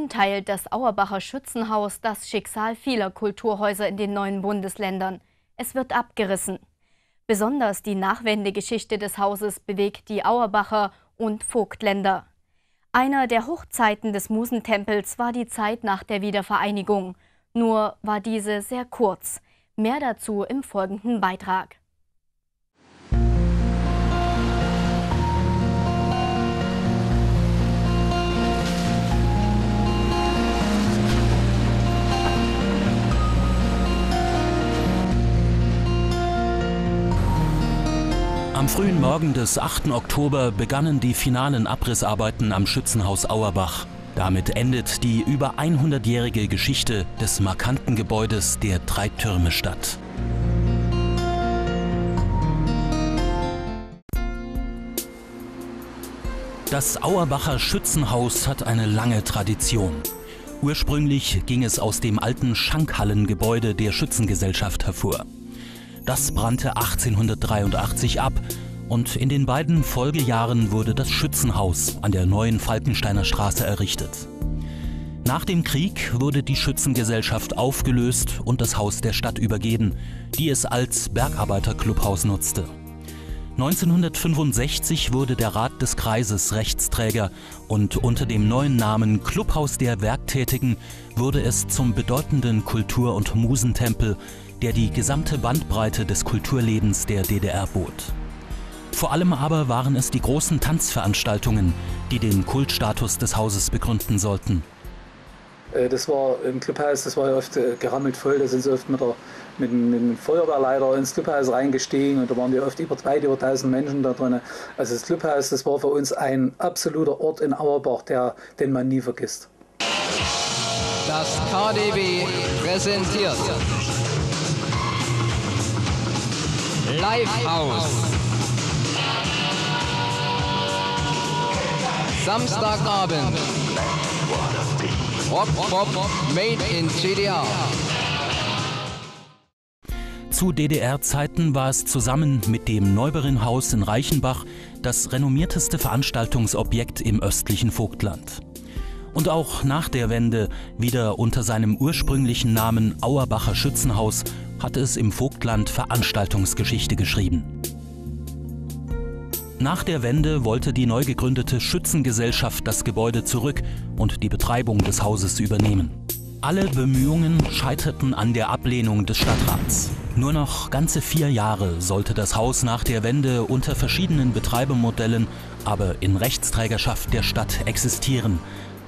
Nun teilt das Auerbacher Schützenhaus das Schicksal vieler Kulturhäuser in den neuen Bundesländern. Es wird abgerissen. Besonders die Nachwendegeschichte des Hauses bewegt die Auerbacher und Vogtländer. Einer der Hochzeiten des Musentempels war die Zeit nach der Wiedervereinigung. Nur war diese sehr kurz. Mehr dazu im folgenden Beitrag. Am frühen Morgen des 8. Oktober begannen die finalen Abrissarbeiten am Schützenhaus Auerbach. Damit endet die über 100-jährige Geschichte des markanten Gebäudes der drei Türme Stadt. Das Auerbacher Schützenhaus hat eine lange Tradition. Ursprünglich ging es aus dem alten Schankhallengebäude der Schützengesellschaft hervor. Das brannte 1883 ab und in den beiden Folgejahren wurde das Schützenhaus an der neuen Falkensteiner Straße errichtet. Nach dem Krieg wurde die Schützengesellschaft aufgelöst und das Haus der Stadt übergeben, die es als Bergarbeiterclubhaus nutzte. 1965 wurde der Rat des Kreises Rechtsträger und unter dem neuen Namen Clubhaus der Werktätigen wurde es zum bedeutenden Kultur- und Musentempel, der die gesamte Bandbreite des Kulturlebens der DDR bot. Vor allem aber waren es die großen Tanzveranstaltungen, die den Kultstatus des Hauses begründen sollten. Das war im Clubhaus, das war ja oft gerammelt voll, da sind sie oft mit dem Feuerwehrleiter ins Clubhaus reingestiegen und da waren wir oft über 1000 Menschen da drin. Also das Clubhaus, das war für uns ein absoluter Ort in Auerbach, den man nie vergisst. Das KaDeWe präsentiert live aus Samstagabend Rock Pop Made in DDR. Zu DDR-Zeiten war es zusammen mit dem Neuberinhaus in Reichenbach das renommierteste Veranstaltungsobjekt im östlichen Vogtland. Und auch nach der Wende, wieder unter seinem ursprünglichen Namen Auerbacher Schützenhaus, hat es im Vogtland Veranstaltungsgeschichte geschrieben. Nach der Wende wollte die neu gegründete Schützengesellschaft das Gebäude zurück und die Betreibung des Hauses übernehmen. Alle Bemühungen scheiterten an der Ablehnung des Stadtrats. Nur noch ganze 4 Jahre sollte das Haus nach der Wende unter verschiedenen Betreibermodellen, aber in Rechtsträgerschaft der Stadt existieren.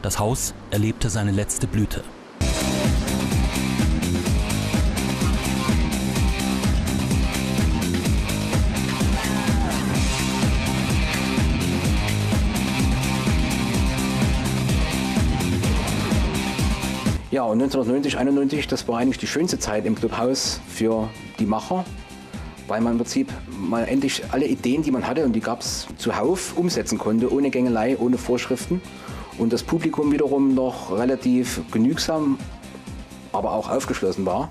Das Haus erlebte seine letzte Blüte. Ja, und 1990, 91, das war eigentlich die schönste Zeit im Clubhaus für die Macher, weil man im Prinzip mal endlich alle Ideen, die man hatte, und die gab es zuhauf, umsetzen konnte, ohne Gängelei, ohne Vorschriften. Und das Publikum wiederum noch relativ genügsam, aber auch aufgeschlossen war.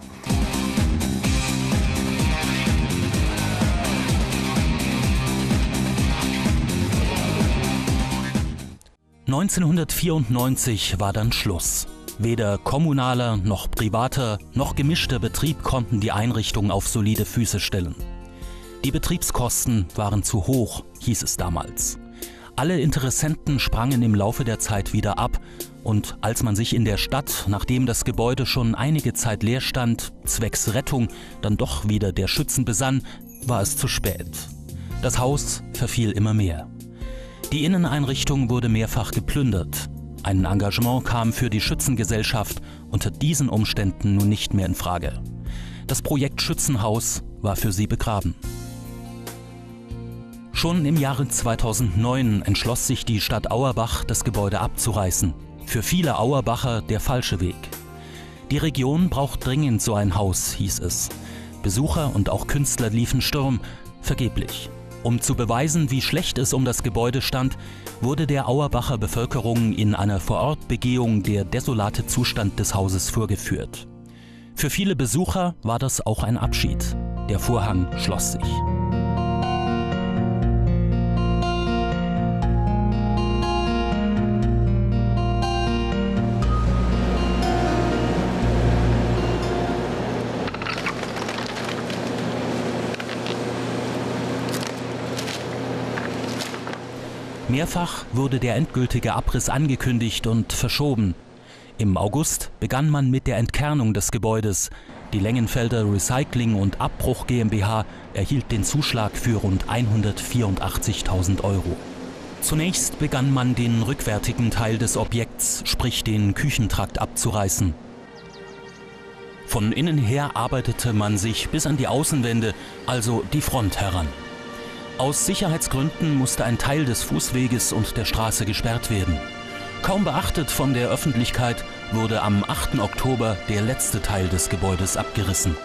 (1994) war dann Schluss. Weder kommunaler, noch privater, noch gemischter Betrieb konnten die Einrichtung auf solide Füße stellen. Die Betriebskosten waren zu hoch, hieß es damals. Alle Interessenten sprangen im Laufe der Zeit wieder ab und als man sich in der Stadt, nachdem das Gebäude schon einige Zeit leer stand, zwecks Rettung dann doch wieder der Schützen besann, war es zu spät. Das Haus verfiel immer mehr. Die Inneneinrichtung wurde mehrfach geplündert. Ein Engagement kam für die Schützengesellschaft unter diesen Umständen nun nicht mehr in Frage. Das Projekt Schützenhaus war für sie begraben. Schon im Jahre 2009 entschloss sich die Stadt Auerbach, das Gebäude abzureißen. Für viele Auerbacher der falsche Weg. Die Region braucht dringend so ein Haus, hieß es. Besucher und auch Künstler liefen Sturm, vergeblich. Um zu beweisen, wie schlecht es um das Gebäude stand, wurde der Auerbacher Bevölkerung in einer Vorortbegehung der desolate Zustand des Hauses vorgeführt. Für viele Besucher war das auch ein Abschied. Der Vorhang schloss sich. Mehrfach wurde der endgültige Abriss angekündigt und verschoben. Im August begann man mit der Entkernung des Gebäudes. Die Lengenfelder Recycling und Abbruch GmbH erhielt den Zuschlag für rund 184.000 Euro. Zunächst begann man, den rückwärtigen Teil des Objekts, sprich den Küchentrakt, abzureißen. Von innen her arbeitete man sich bis an die Außenwände, also die Front, heran. Aus Sicherheitsgründen musste ein Teil des Fußweges und der Straße gesperrt werden. Kaum beachtet von der Öffentlichkeit wurde am 8. Oktober der letzte Teil des Gebäudes abgerissen.